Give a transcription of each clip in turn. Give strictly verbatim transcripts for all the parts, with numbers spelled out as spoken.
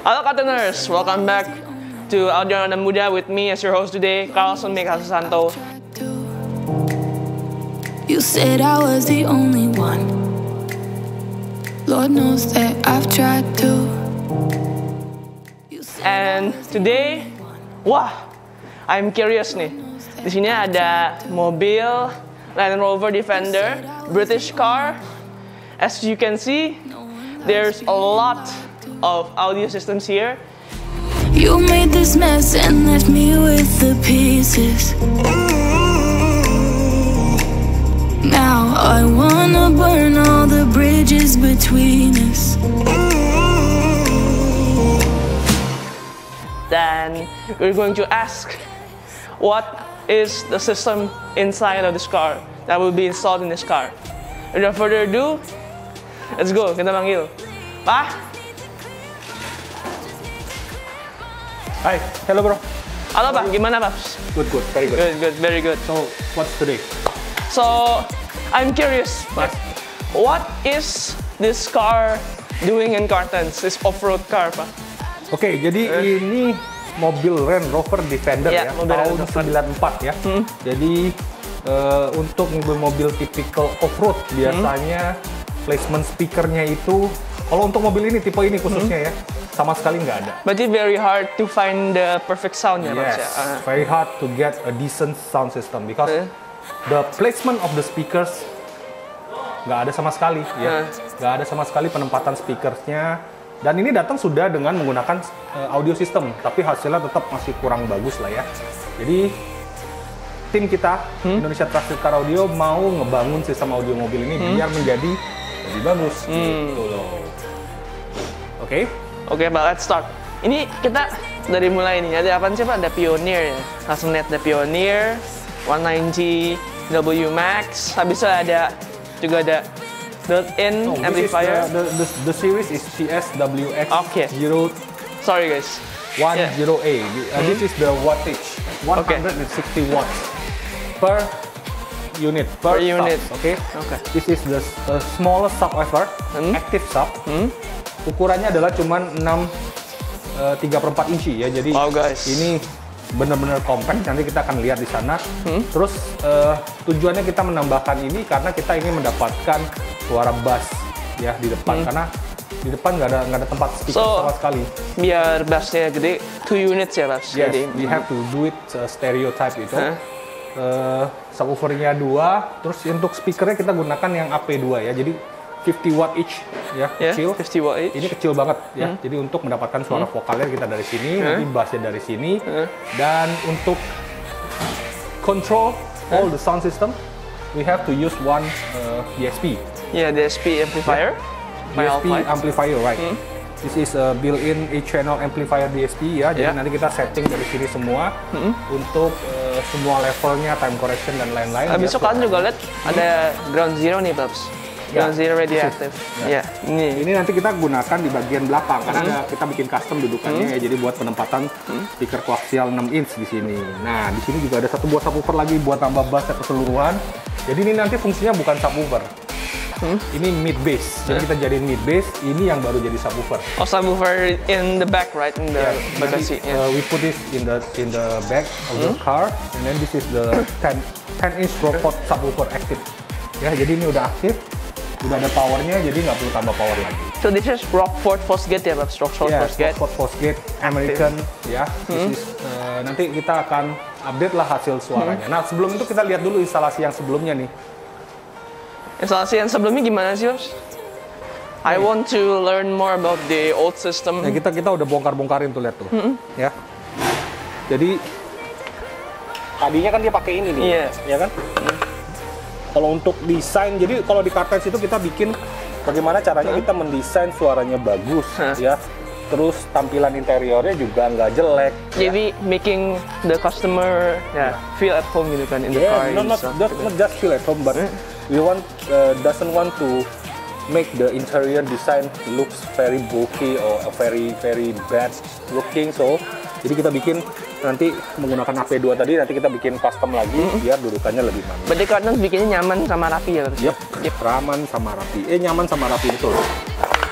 Hello Carteners! Welcome back to Audio Anak Muda with me as your host today, Carlsson Mikhael Susanto. You said I was the only one. Lord knows that I've tried to. And today, wah, I'm curious nih. Di sini ada mobil Land Rover Defender, British car. As you can see, there's a lot of audio systems here. You made this mess and left me with the pieces. Now I wanna burn all the bridges between us. Then we're going to ask what is the system inside of this car that will be installed in this car. Without further ado, let's go. Kita manggil Pak. Hi, hello bro. Hello Pak, gimana Pak? Good, good, very good. Good, good, very good. So, what's today? So, I'm curious, Pak. Yes. What is this car doing in Cartens? This off-road car, Pak? Oke, okay, jadi uh. ini mobil Land Rover Defender yeah, ya, tahun sembilan puluh empat ya. Hmm. Jadi, uh, untuk mobil-mobil tipikal off-road, biasanya hmm. placement speakernya itu, kalau untuk mobil ini, tipe ini khususnya hmm. ya, sama sekali nggak ada. But it's very hard to find the perfect sound, ya Mas? Yes, uh. very hard to get a decent sound system because uh. the placement of the speakers nggak ada sama sekali, ya. Uh. Nggak ada sama sekali penempatan speakersnya. Dan ini datang sudah dengan menggunakan uh, audio system, tapi hasilnya tetap masih kurang bagus lah ya. Jadi tim kita hmm? Indonesia Trusted Car Audio mau ngebangun sistem audio mobil ini hmm? biar menjadi lebih bagus, hmm. gitu loh. Oke. Okay. Oke, okay, let's start. Ini kita dari mulai ini. Ada apa sih Pak? Ada Pioneer ya. Langsung lihat ada Pioneer, one ninety W Max. Habis itu ada juga ada built-in oh, amplifier. The, the, the series is C S W X zero. Okay. Sorry guys. one zero A. Yeah. Uh, this is the wattage. one hundred sixty okay. watts per unit. Per, per unit. Subs, okay? Okay. This is the uh, smallest sub ever. Hmm? Active sub. Hmm? Ukurannya adalah cuman enam tiga per empat inci ya, jadi wow, ini benar-benar compact. Nanti kita akan lihat di sana. Hmm? Terus uh, tujuannya kita menambahkan ini karena kita ingin mendapatkan suara bass ya di depan hmm. karena di depan nggak ada nggak ada tempat speaker so, sama sekali. Biar bassnya gede, two units ya bass. Yes, jadi we have to do it uh, stereotype itu. Huh? Uh, subwoofernya dua, terus untuk speakernya kita gunakan yang A P dua ya, jadi fifty watt each ya, yeah, kecil. fifty watt each. Ini kecil banget ya. Hmm. Jadi untuk mendapatkan suara hmm. vokalnya kita dari sini, hmm. nanti bassnya dari sini, hmm. dan untuk control hmm. all the sound system, we have to use one uh, D S P. Yeah, D S P amplifier. Yeah. D S P amplifier, right? Hmm. This is a built-in eight channel amplifier D S P ya. Jadi yeah. nanti kita setting dari sini semua hmm. untuk uh, semua levelnya, time correction dan lain-lain. Habis itu kan juga lihat ada Ground Zero nih, Babs. Ground Zero radioactive. Ya. Ini. Ini nanti kita gunakan di bagian belakang karena hmm. kita bikin custom dudukannya hmm. ya, jadi buat penempatan hmm. speaker koaksial enam inch di sini. Nah, di sini juga ada satu buah subwoofer lagi buat tambah bass keseluruhan. Jadi ini nanti fungsinya bukan subwoofer. Hmm? Ini mid bass. Jadi hmm. kita jadiin mid bass, ini yang baru jadi subwoofer. Oh, subwoofer in the back, right? In the yeah. bagasi. Yeah. Uh, we put this in the in the back of hmm? the car and then this is the ten inch robot subwoofer active. Ya, jadi ini udah aktif. Udah ada powernya, jadi nggak perlu tambah power lagi. So this is Rockford Fosgate ya, Babs? Rockford yeah, Fosgate. Rockford Fosgate, American, ya. Yeah. Hmm. Uh, nanti kita akan update lah hasil suaranya. Hmm. Nah, sebelum itu kita lihat dulu instalasi yang sebelumnya nih. Instalasi yang sebelumnya gimana sih, Babs? I hmm. want to learn more about the old system. Nah, kita kita udah bongkar-bongkarin tuh, lihat tuh. Hmm. Ya. Jadi, tadinya kan dia pakai ini nih, yeah. ya kan? Hmm. Kalau untuk desain, jadi kalau di Cartens itu kita bikin bagaimana caranya hmm? kita mendesain suaranya bagus, hmm. ya. Terus tampilan interiornya juga nggak jelek. Jadi ya. making the customer yeah, feel at home gitu kan in yeah, the car. No, not, not, not just feel at home, but hmm? we want uh, doesn't want to make the interior design looks very bulky or very very bad looking. So, jadi kita bikin. Nanti menggunakan A P dua tadi, nanti kita bikin custom lagi mm-hmm. biar dudukannya lebih manis. Berarti Cartens bikinnya nyaman sama rapi ya? Yep. Yep. Raman sama rapi. Eh, nyaman sama rapi, betul.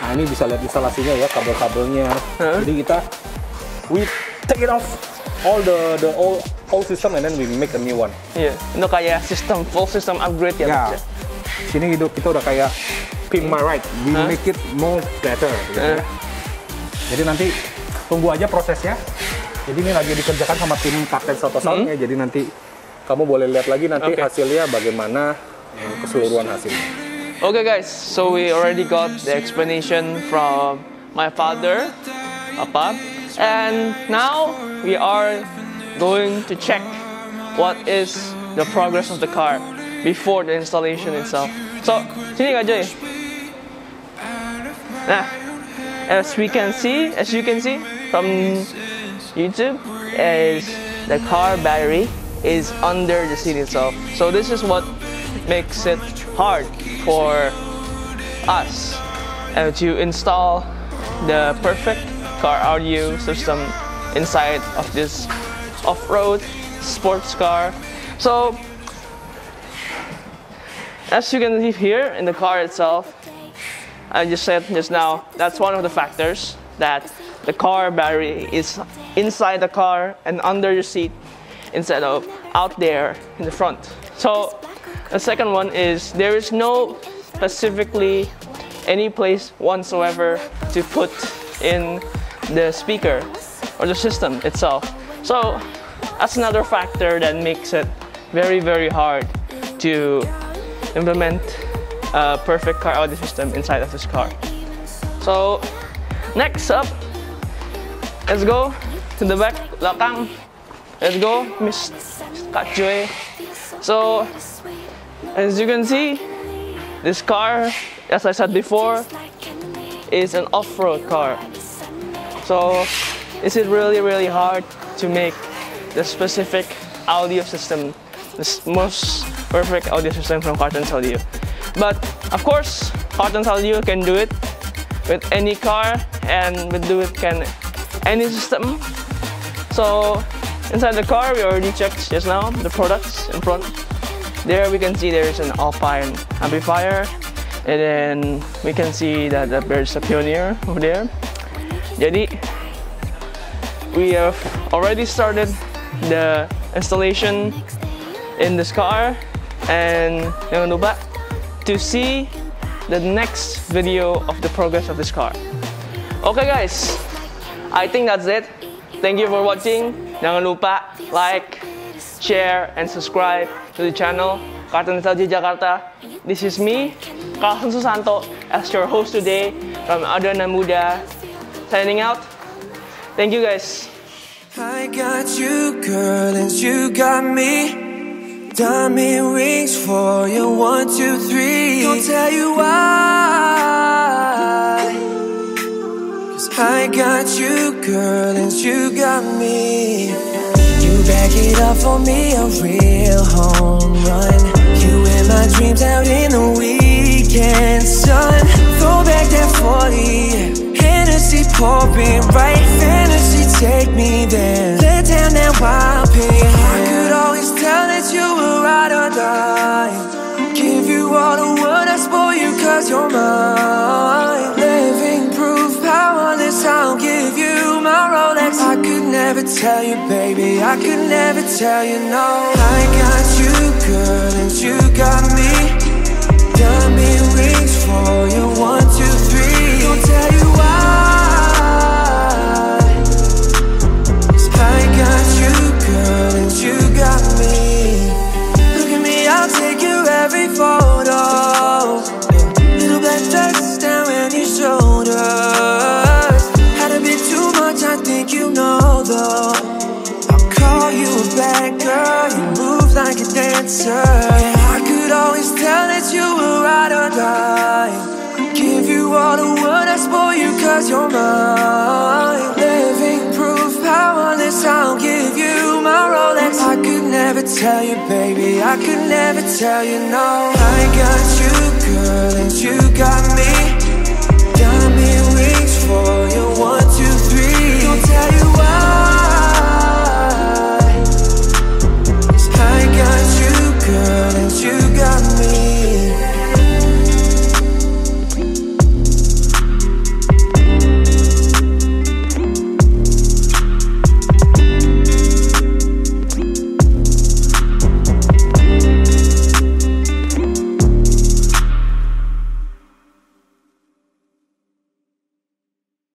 Nah, Nah, ini bisa lihat instalasinya ya, kabel-kabelnya. Huh? Jadi kita we take it off all the the old old system and then we make a new one. Iya. Yeah. Itu kayak sistem full system upgrade ya. Yeah. Sini hidup kita udah kayak pimp my ride, we huh? make it more better. Gitu huh? ya. Jadi nanti tunggu aja prosesnya. Jadi ini lagi dikerjakan sama tim Cartens Audio Jakarta hmm? ya. Jadi nanti kamu boleh lihat lagi nanti okay. hasilnya bagaimana keseluruhan hasilnya. Okay guys, so we already got the explanation from my father, Papa, and now we are going to check what is the progress of the car before the installation itself. So, sini aja ya. Nah, as we can see, as you can see from YouTube, is the car battery is under the seat itself. So this is what makes it hard for us uh, to install the perfect car audio system inside of this off-road sports car. So as you can see here in the car itself, I just said just now, that's one of the factors that the car battery is inside the car and under your seat instead of out there in the front. So the second one is there is no specifically any place whatsoever to put in the speaker or the system itself. So that's another factor that makes it very, very hard to implement a perfect car audio system inside of this car. So next up, let's go to the back, belakang. Let's go, Miss Katjoy. So, as you can see, this car, as I said before, is an off-road car. So, is it really, really hard to make the specific audio system, the most perfect audio system from Cartens Audio? But, of course, Cartens Audio can do it with any car and we do it can any system. So, inside the car, we already checked just now the products in front. There we can see there is an Alpine amplifier, and then we can see that there's a Pioneer over there. Jadi, we have already started the installation in this car, and jangan lupa to see the next video of the progress of this car. Okay guys, I think that's it. Thank you for watching. Jangan lupa like, share and subscribe to the channel Cartens Audio Jakarta. This is me, Carlsson Susanto, as your host today from Adana Muda, signing out. Thank you guys. I got you, girl, and you got me. Diamond rings for you, one, two, three. Don't tell you why, 'cause I got you, girl, and you got me. Back it up for me, a real home run. You in my dreams out in the weekend sun. Throw back that forty, Hennessy pouring right. Fantasy take me there, let down that wild pig. I could always tell that you were ride or die. Give you all the world, I spoil you 'cause you're mine. Living proof, powerless, I'll give you my Rolex. I could never tell you, baby, I could never tell you no. I got you, girl, and you got me. Diamond rings for you, one, two, three. Don't tell you why, 'cause I got you, girl, and you got me. Look at me, I'll take you every photo. Little black dress down around your shoulders. Had a bit too much, I think you know. I'll call you a bad girl, you move like a dancer. I could always tell that you were ride or die. Give you all the world, I spoil you 'cause you're mine. Living proof, powerless, I'll give you my Rolex. I could never tell you, baby, I could never tell you no. I got you, girl, and you got me. Diamond rings for you.